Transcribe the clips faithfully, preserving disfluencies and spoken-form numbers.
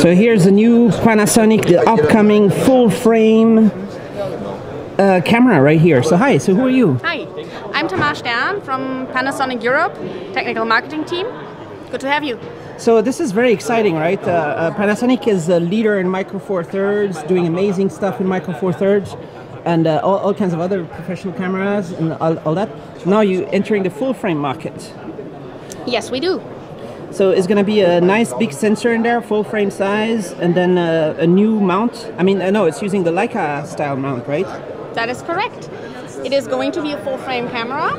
So here's the new Panasonic, the upcoming full-frame uh, camera right here. So hi, so who are you? Hi, I'm Tomash Dan from Panasonic Europe, technical marketing team. Good to have you. So this is very exciting, right? Uh, uh, Panasonic is a leader in Micro Four Thirds, doing amazing stuff in Micro Four Thirds, and uh, all, all kinds of other professional cameras and all, all that. Now you're entering the full-frame market. Yes, we do. So it's going to be a nice big sensor in there, full frame size, and then uh, a new mount. I mean, no, it's using the Leica style mount, right? That is correct. It is going to be a full frame camera.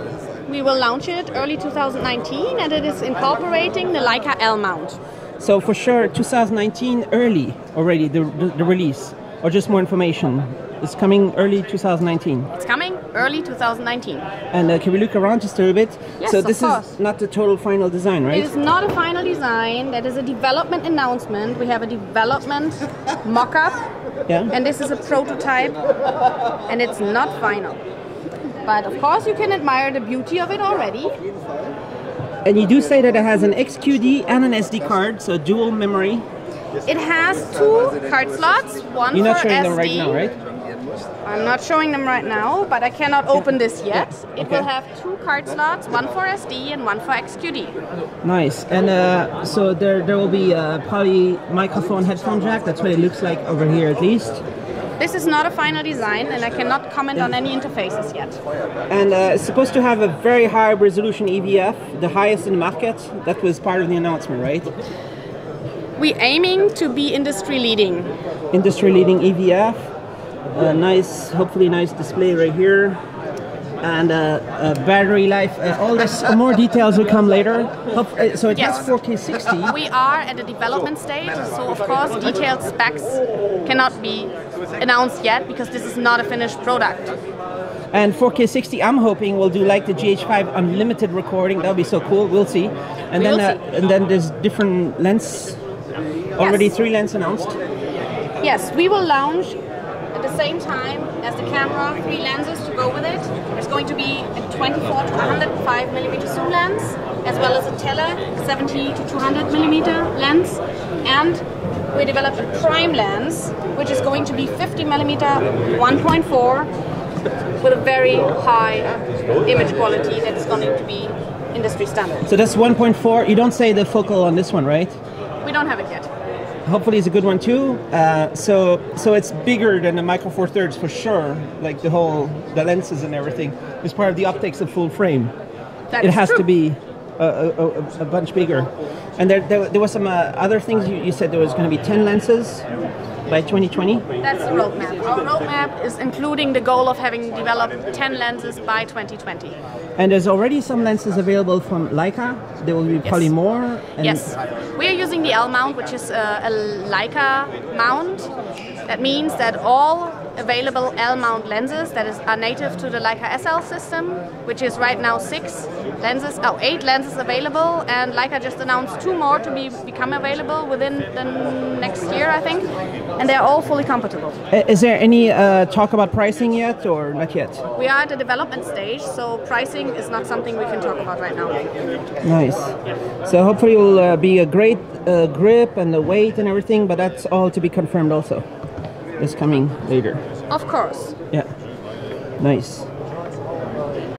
We will launch it early two thousand nineteen, and it is incorporating the Leica L-Mount. So for sure, two thousand nineteen early already, the, the, the release, or just more information? It's coming early two thousand nineteen. It's coming early two thousand nineteen. And uh, can we look around just a little bit? Yes, so this of course. Is not the total final design, right? It is not a final design. That is a development announcement. We have a development mock-up. Yeah. And this is a prototype. And it's not final. But of course you can admire the beauty of it already. And you do say that it has an X Q D and an S D card, so dual memory. It has two card slots, one You're not for showing S D. Them right now, right? I'm not showing them right now, but I cannot open this yet. It okay. will have two card slots, one for S D and one for X Q D. Nice. And uh, so there, there will be a probably microphone headphone jack. That's what it looks like over here, at least. This is not a final design, and I cannot comment yeah. on any interfaces yet. And uh, it's supposed to have a very high resolution E V F, the highest in the market. That was part of the announcement, right? We're aiming to be industry leading. Industry leading E V F. Uh, nice, hopefully nice display right here, and uh, uh, battery life. Uh, all this, uh, more details will come later. Hope, uh, so it yes. has four K sixty. We are at the development stage, so of course detailed specs cannot be announced yet because this is not a finished product. And four K sixty, I'm hoping we'll do like the G H five unlimited recording. That'll be so cool. We'll see. And we then, uh, see. and then there's different lens. Already yes. three lens announced. Yes, we will launch. At the same time as the camera, three lenses to go with it. There's going to be a twenty-four to one hundred five millimeter zoom lens, as well as a tele seventy to two hundred millimeter lens, and we developed a prime lens, which is going to be fifty millimeter one point four with a very high image quality that's going to be industry standard. So that's one point four. You don't say the focal on this one, right? We don't have it yet. Hopefully it's a good one too. Uh, so so it's bigger than the Micro Four Thirds for sure. Like the whole the lenses and everything. It's part of the optics of full frame. That it has true. to be a, a, a bunch bigger. And there there, there was some uh, other things you, you said there was going to be ten lenses by twenty twenty. That's the roadmap. Our roadmap is including the goal of having developed ten lenses by twenty twenty. And there's already some lenses available from Leica. There will be yes. probably more. And yes. We are using the L-mount, which is a, a Leica mount. That means that all available L-mount lenses that is, are native to the Leica S L system, which is right now six lenses, oh, eight lenses available, and Leica just announced two more to be become available within the next year, I think, and they're all fully compatible. Is there any uh, talk about pricing yet, or not yet? We are at the development stage, so pricing is not something we can talk about right now. Nice. So hopefully it will uh, be a great uh, grip and the weight and everything, but that's all to be confirmed also. Is coming later. Of course. Yeah. Nice.